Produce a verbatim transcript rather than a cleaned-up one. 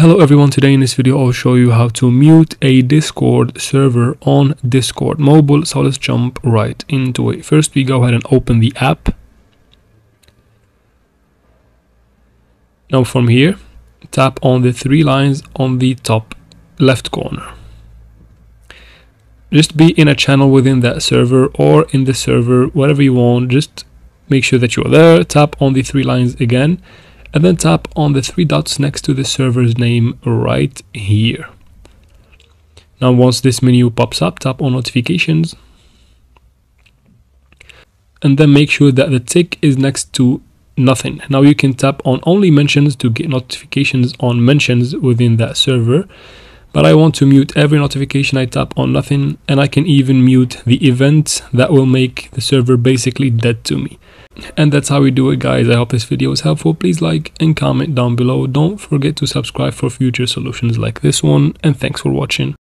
Hello everyone, today in this video I'll show you how to mute a Discord server on Discord mobile. So let's jump right into it. First we go ahead and open the app. Now from here, tap on the three lines on the top left corner. Just be in a channel within that server or in the server, whatever you want, just make sure that you're there. Tap on the three lines again, and then tap on the three dots next to the server's name right here. Now once this menu pops up, tap on notifications, and then make sure that the tick is next to nothing. Now you can tap on only mentions to get notifications on mentions within that server, but I want to mute every notification. I tap on nothing, and I can even mute the event that will make the server basically dead to me. And that's how we do it, guys. I hope this video was helpful. Please like and comment down below. Don't forget to subscribe for future solutions like this one, and thanks for watching.